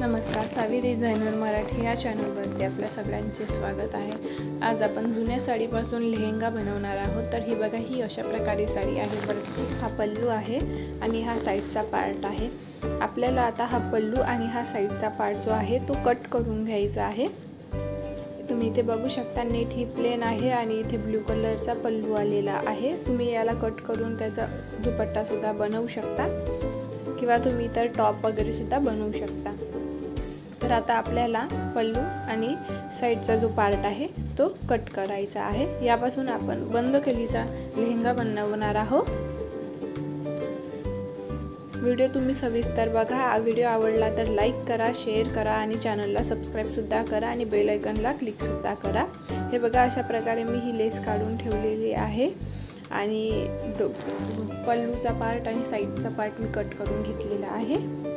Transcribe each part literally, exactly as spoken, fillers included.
नमस्कार, सावी डिझायनर मराठी या चॅनलवरती आपल्या सगळ्यांचे स्वागत आहे। आज आपण जुन्या साडीपासून लेहंगा बनवणार आहोत। तर ही बघा, ही अशा प्रकारे साडी आहे। वरती हा पल्लू आहे आणि हा साइडचा पार्ट आहे। आपल्याला आता हा पल्लू आणि हा साइडचा पार्ट जो आहे तो कट करून घ्यायचा आहे। तुम्ही इथे बघू शकता, नेट ही प्लेन आहे आणि इथे ब्लू कलरचा पल्लू आलेला आहे। तुम्ही याला कट करून त्याचा दुपट्टा सुद्धा बनवू शकता किंवा तुम्ही इतर टॉप वगैरे सुद्धा बनवू शकता। तर आता आपल्याला पल्लू आणि साइडचा जो पार्ट आहे तो कट करायचा आहे। यापासून आपण बंद केलीचा लेहंगा बनवणार आहोत। व्हिडिओ तुम्ही सविस्तर बघा। व्हिडिओ आवडला तर लाईक करा, शेअर करा आणि चॅनलला सबस्क्राइब सुद्धा करा आणि बेल आयकॉनला क्लिक सुद्धा करा। हे बघा, अशा प्रकारे मी ही लेस काढून ठेवलेली आहे आणि पल्लूचा पार्ट आणि साइडचा पार्ट मी कट करून घेतलेला आहे।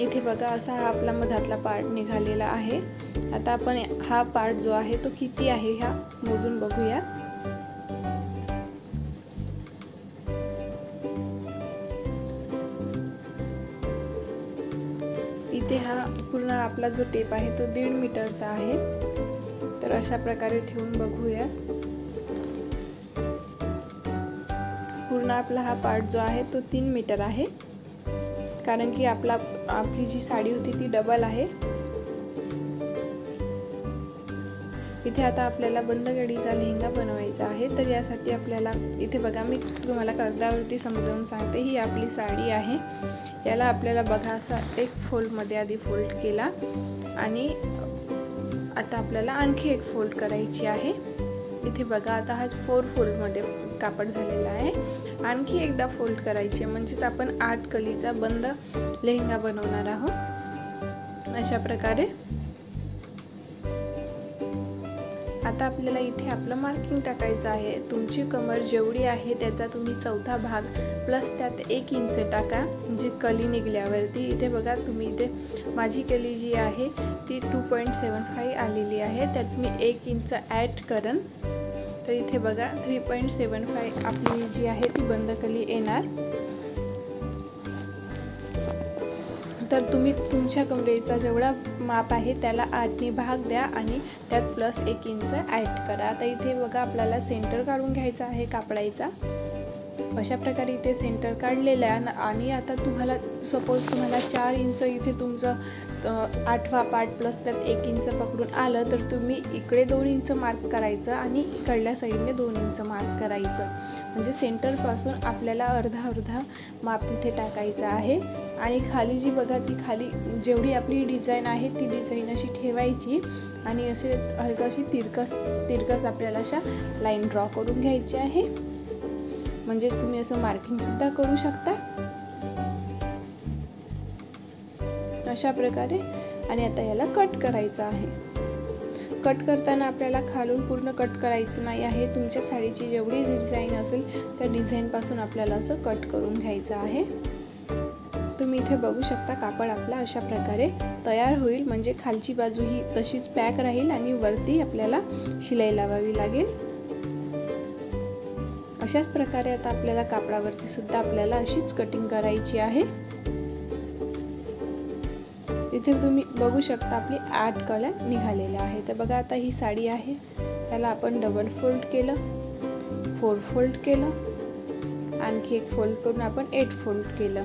इथे बघा, असा हा आपला मधातला पार्ट निघालेला आहे। आता आपण हा पार्ट जो आहे तो किती आहे हा मोजून बघूया। इथे हा पूर्ण आपला जो टेप आहे तो दीड मीटरचा आहे। तर अशा प्रकारे ठेवून बघूया। पूर्ण आपला हा पार्ट जो आहे तो तीन मीटर आहे, कारण की आपला आपली जी साडी होती ती डबल आहे। इथे आता आपल्याला बंद गडीचा लेहंगा बनवायचा आहे। तर यासाठी आपल्याला इथे बघा, मी तुम्हाला कागदावरती समजावून सांगते। ही आपली साडी आहे। याला आपल्याला बघा असा एक फोल्डमध्ये आधी फोल्ड केला आणि आता आपल्याला आणखी एक फोल्ड करायची आहे। इथे बघा, आता हा फोर फोल्डमध्ये कापड झालेला आहे। आणखी एकदा फोल्ड करायचे, म्हणजेच आपण आठ कलीचा बंद लेहंगा बनवणार आहोत अशा प्रकारे। आता आपल्याला इथे आपलं मार्किंग टाकायचं आहे। तुमची कमर जेवढी आहे त्याचा तुम्ही चौथा भाग प्लस त्यात एक इंच टाका, म्हणजे कली निघल्यावरती। इथे बघा, तुम्ही इथे माझी कली जी आहे ती टू पॉईंट सेवन फाय आलेली आहे, त्यात मी एक इंच ॲड करेन। तर इथे बघा, थ्री पॉईंट सेवन फाय आपली जी आहे ती बंद कली येणार। तर तुम्ही तुमच्या कमरेचा जेवढा माप आहे त्याला आठने भाग द्या आणि त्यात प्लस एक इंच ॲड करा। आता इथे बघा, आपल्याला सेंटर काढून घ्यायचा आहे कापडाचा। अशा प्रकारे इथे सेंटर काढलेलं आहे आणि आता तुम्हाला सपोज तुम्हाला चार इंच इथे तुमचं आठवा पार्ट प्लस त्यात एक इंच पकडून आलं तर तुम्ही इकडे दोन इंच मार्क करायचं आणि इकडल्या साईडने दोन इंच मार्क करायचं, म्हणजे सेंटरपासून आपल्याला अर्धा अर्धा माप तिथे टाकायचं आहे। आणि खाली जी बघा ती खाली जेवढी आपली डिझाईन आहे ती डिझाईन अशी ठेवायची आणि असे हलकाशी तिरकस तिरकस आपल्याला अशा लाईन ड्रॉ करून घ्यायची आहे, म्हणजेच तुम्ही असं मार्किंगसुद्धा करू शकता अशा प्रकारे। आणि आता याला कट करायचं आहे। कट करताना आपल्याला खालून पूर्ण कट करायचं नाही आहे, तुमच्या साडीची जेवढी डिझाईन असेल त्या डिझाईनपासून आपल्याला असं कट करून घ्यायचं आहे। तुम्ही इथे बघू शकता, कापड आपला अशा प्रकारे तयार होईल, म्हणजे खालची बाजू ही तशीच पॅक राहील आणि वरती आपल्याला शिलाई लावावी लागेल। अशाच प्रकारे आता आपल्याला कापडावरती सुद्धा आपल्याला अशीच कटिंग करायची आहे। इथे तुम्ही बघू शकता आपली आठ कळ्या निघालेल्या आहे। तर बघा, आता ही साडी आहे त्याला आपण डबल फोल्ड केलं, फोर फोल्ड केलं, आणखी एक फोल्ड करून आपण एट फोल्ड केलं।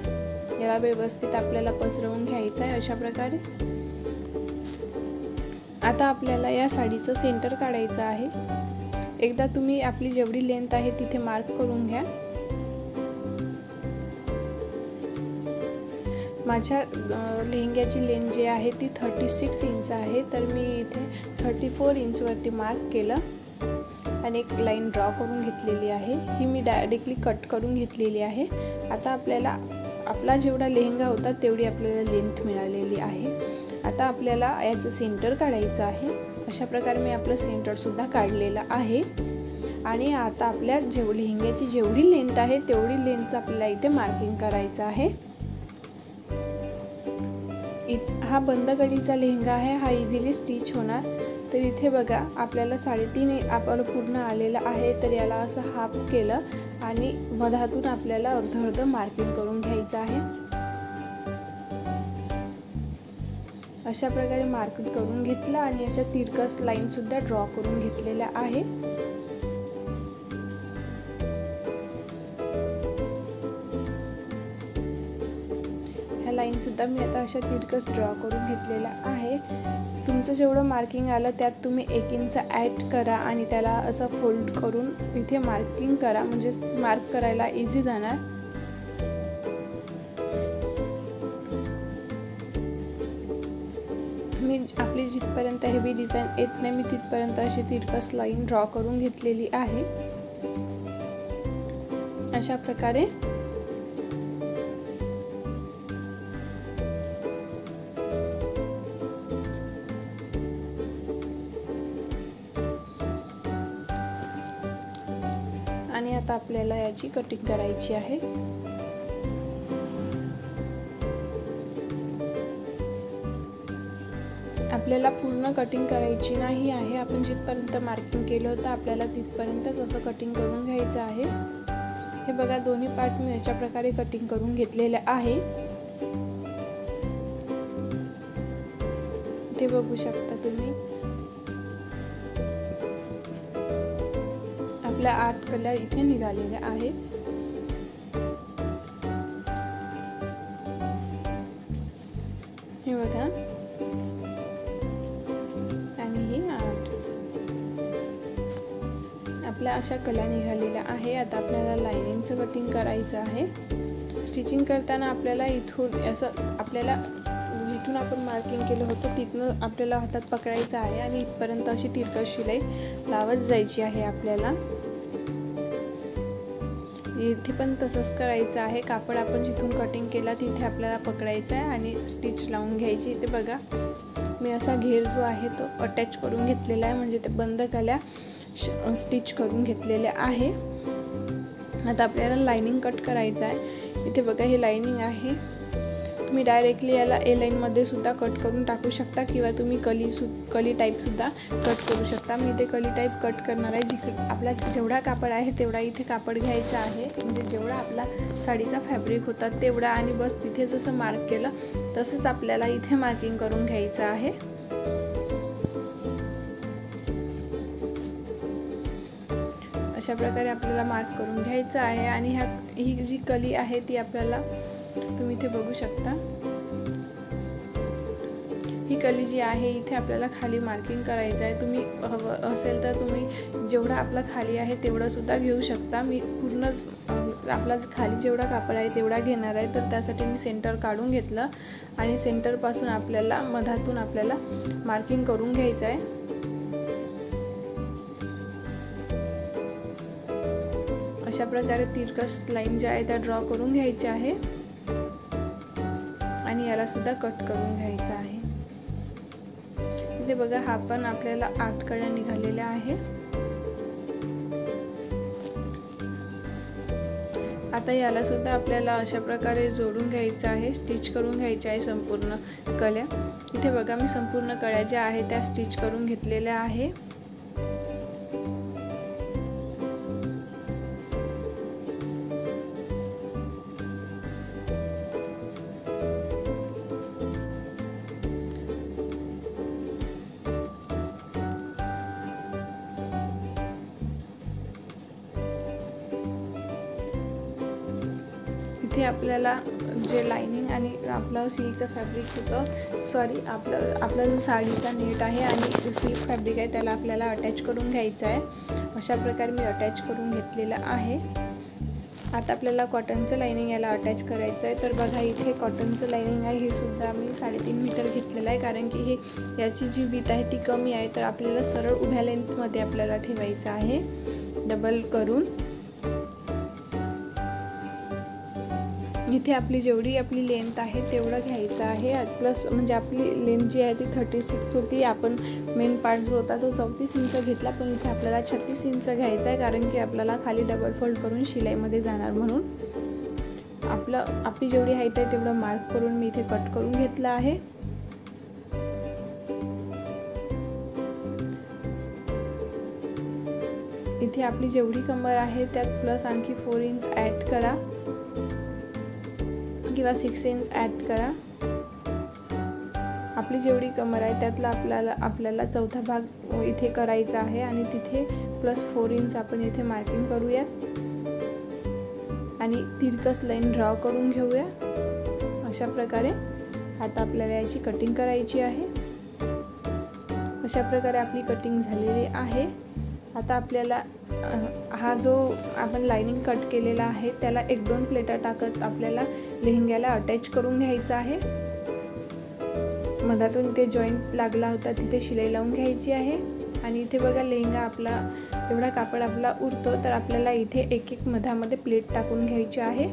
याला व्यवस्थित आपल्याला पसरवून घ्यायचं आहे अशा प्रकारे। आता आपल्याला या साडीचं सेंटर काढायचं आहे। एकदा तुम्ही आपली जेवढी लेंथ आहे तिथे मार्क करून घ्या। माझ्या लेहंग्याची लेंथ जी आहे ती थर्टी सिक्स इंच आहे, तर मी इथे थर्टी फोर इंचवरती मार्क केलं आणि एक लाईन ड्रॉ करून घेतलेली आहे। ही मी डायरेक्टली कट करून घेतलेली आहे। आता आपल्याला आपला जेवढा लेहंगा होता तेवढी आपल्याला लेंथ मिळालेली आहे। आता आपल्याला याचं सेंटर काढायचं आहे। अशा प्रकारे मी आपलं सेंटरसुद्धा काढलेलं आहे आणि आता आपल्या जेव लेहंग्याची जेवढी लेंथ आहे तेवढी लेंथचं आपल्याला इथे मार्किंग करायचं आहे। इथं हा बंद गळीचा लेहंगा आहे, हा इझिली स्टिच होणार। तर इथे बघा, आपल्याला साडेतीन आपलं पूर्ण आलेला आहे। तर याला असं हाफ केलं आणि मधातून आपल्याला अर्ध अर्ध मार्किंग करून घ्यायचं आहे। अशा प्रकारे मार्किंग करून घेतलं आणि अशा तिरकस लाईन सुद्धा ड्रॉ करून घेतलेला आहे। ह्या लाईन सुद्धा मी आता अशा तिरकस ड्रॉ करून घेतलेला आहे। तुमचं जेवढं मार्किंग आलं त्यात तुम्ही एक इंच ॲड करा आणि त्याला असं फोल्ड करून इथे मार्किंग करा, म्हणजे मार्क करायला इझी जाणार। मी आपली जितपर्यंत हेवी डिझाइन येत नाही मी तिथपर्यंत अशी तिरकस लाईन ड्रॉ करून घेतलेली आहे अशा प्रकारे। आणि आता आपल्याला याची कटिंग करायची आहे। आपल्याला पूर्ण कटिंग करायची नाही आहे, आपण जिथपर्यंत मार्किंग केलं होतं आपल्याला तिथपर्यंतच असं कटिंग करून घ्यायचं आहे। हे बघा दोन्ही पार्ट मी अशा प्रकारे कटिंग करून घेतलेले आहे, ते बघू शकता तुम्ही। आपला आर्ट कलर इथे निघालेला आहे। हे बघा आपला अशा कला निघालेला आहे। आता आपल्याला लाईनिंगचं कटिंग करायचं आहे। स्टिचिंग करताना आपल्याला इथून असं आपल्याला इथून आपण मार्किंग केलं होतं तिथनं आपल्याला हातात पकडायचं आहे आणि इथपर्यंत अशी तिरकस शिलाई लावत जायची आहे आपल्याला। इथे पण तसंच करायचं आहे, कापड आपण जिथून कटिंग केला तिथे आपल्याला पकडायचं आहे आणि स्टिच लावून घ्यायची। इथे बघा मी असा घेर जो आहे तो अटॅच करून घेतलेला आहे, म्हणजे ते बंद कला स्टिच करून घेतलेले आहे। आता आपल्याला लाइनिंग कट करायचं आहे। इथे बघा हे लाइनिंग आहे, तुम्ही डायरेक्टली याला ए लाईनमध्ये सुद्धा कट करून टाकू शकता किंवा तुम्ही कली सु कली टाईपसुद्धा कट करू शकता। मी ते कली टाईप कट करणार आहे। जिकडे आपला जेवढा कापड आहे तेवढा इथे कापड घ्यायचा आहे, म्हणजे जेवढा आपला साडीचा फॅब्रिक होता तेवढा, आणि बस तिथे जसं मार्क केलं तसंच आपल्याला इथे मार्किंग करून घ्यायचं आहे। अशा प्रकारे आपल्याला मार्क करून घ्यायचं आहे। आणि ह्या ही जी कली आहे ती आपल्याला तुम्ही इथे बघू शकता, ही कली जी आहे इथे आपल्याला खाली मार्किंग करायचं आहे। तुम्ही हवं असेल तर तुम्ही जेवढा आपला खाली आहे तेवढा सुद्धा घेऊ शकता। मी पूर्णच आपला खाली जेवढा कापड आहे तेवढा घेणार आहे, तर त्यासाठी मी सेंटर काढून घेतलं आणि सेंटरपासून आपल्याला मधातून आपल्याला मार्किंग करून घ्यायचं आहे। अशा प्रकारे तिरकस लाईन ज्या आहे त्या ड्रॉ करून घ्यायची आहे आणि याला सुद्धा कट करून घ्यायचा आहे। इथे बघा हा पण आपल्याला आठ कड्या निघालेल्या आहे। आता याला सुद्धा आपल्याला अशा प्रकारे जोडून घ्यायचं आहे, स्टिच करून घ्यायचे आहे संपूर्ण कळ्या। इथे बघा मी संपूर्ण कळ्या ज्या आहेत त्या स्टिच करून घेतलेल्या आहे। इथे आपल्याला जे लाइनिंग आणि आपलं सिल्कचं फॅब्रिक होतं, सॉरी आपलं आपला जो साडीचा नेट आहे आणि सिल्क फॅब्रिक आहे त्याला आपल्याला अटॅच करून घ्यायचं आहे। अशा प्रकारे मी अटॅच करून घेतलेलं आहे। आता आपल्याला कॉटनचं लाइनिंग याला अटॅच करायचं आहे। तर बघा इथे कॉटनचं लाइनिंग आहे, हे सुद्धा मी साडेतीन मीटर घेतलेलं आहे, कारण की हे याची जी वीत आहे ती कमी आहे, तर आपल्याला सरळ उभ्या लेंथमध्ये आपल्याला ठेवायचं आहे डबल करून। इथे आपली जेवढी आपली लेंथ आहे तेवढं घ्यायचं आहे, प्लस म्हणजे आपली लेंथ जी आहे ती थर्टी सिक्स होती, आपण मेन पार्ट जो होता तो चौतीस इंच घेतला, पण इथे आपल्याला छत्तीस इंच घ्यायचं आहे, कारण की आपल्याला खाली डबल फोल्ड करून शिलाईमध्ये जाणार म्हणून। आपलं आपली जेवढी हाईट आहे तेवढं मार्क करून मी इथे कट करून घेतलं आहे। इथे आपली जेवढी कंबर आहे त्यात प्लस आणखी फोर इंच ॲड करा किंवा सिक्स इंच ॲड करा। आपली जेवढी कमर आहे त्यातला आपल्याला आपल्याला चौथा भाग इथे करायचा आहे आणि तिथे प्लस फोर इंच आपण इथे मार्किंग करूया आणि तिरकस लाईन ड्रॉ करून घेऊया। अशा प्रकारे आता आपल्याला याची कटिंग करायची आहे। अशा प्रकारे आपली कटिंग झालेली आहे। आता आपल्याला हा जो आपण लाइनिंग कट केलेला आहे त्याला एक दोन प्लेटा टाकत आपल्याला लेहंग्याला अटॅच करून घ्यायचं आहे। मधातून इथे जॉईंट लागला होता तिथे शिलाई लावून घ्यायची आहे आणि इथे बघा लेहंगा आपला एवढा कापड आपला उरतो तर आपल्याला इथे एक एक मधामध्ये प्लेट टाकून घ्यायची आहे।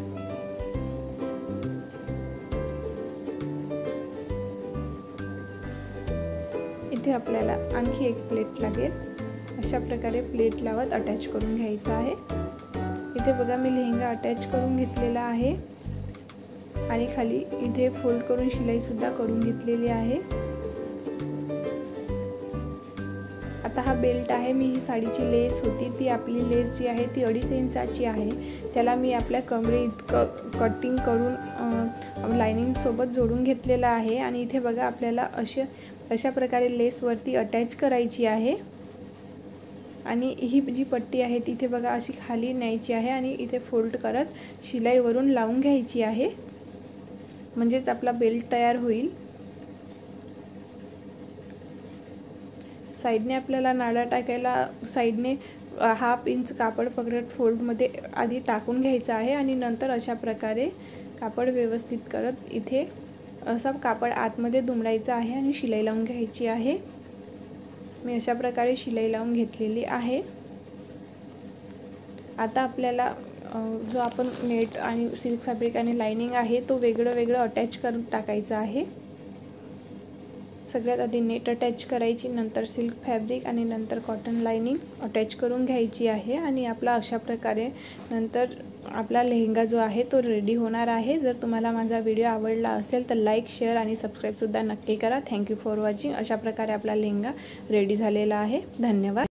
इथे आपल्याला आणखी एक प्लेट लागेल। अशा प्रकारे प्लेट लावत अटॅच करून घ्यायचा आहे। इथे बघा मी लेहंगा अटॅच करून घेतलेला आहे आणि खाली इथे फोल्ड करून शिलाई सुद्धा करून घेतलेली आहे। आता हा बेल्ट आहे, मी ही साडीची लेस होती ती आपली लेस जी आहे ती अडीच इंचाची आहे, त्याला मी आपल्या कमरे इतकं कटिंग करून लाइनिंग सोबत जोडून घेतलेला आहे आणि इथे बघा आपल्याला अशा अशा प्रकारे लेस वरती अटॅच करायची आहे आणि ही जी पट्टी आहे तिथे बघा अशी खाली न्यायची आहे आणि इथे फोल्ड करत शिलाईवरून लावून घ्यायची आहे म्हणजेच आपला बेल्ट तयार होईल। साईडने आपल्याला नाडा टाकायला साईडने हाफ इंच कापड पकडत फोल्डमध्ये आधी टाकून घ्यायचं आहे आणि नंतर अशा प्रकारे कापड व्यवस्थित करत इथे असा कापड आतमध्ये दुमडायचा आहे आणि शिलाई लावून घ्यायची आहे। मी अशा प्रकारे शिलाई लावून घेतलेली आहे। आता आपल्याला जो आपण नेट आणि सिल्क फॅब्रिक आणि लाइनिंग आहे तो वेगळं वेगळं अटॅच करून टाकायचा आहे। सगळ्यात आधी नेट अटॅच करायची, नंतर सिल्क फॅब्रिक आणि नंतर कॉटन लाइनिंग अटॅच करून घ्यायची आहे आणि आपला अशा प्रकारे नंतर आपला लेहंगा जो आहे तो रेडी होणार आहे। जर तुम्हाला माझा व्हिडिओ आवडला असेल तर लाईक शेअर आणि सबस्क्राईबसुद्धा नक्की करा। Thank you for watching. अशा प्रकारे आपला लेहंगा रेडी झालेला आहे। धन्यवाद।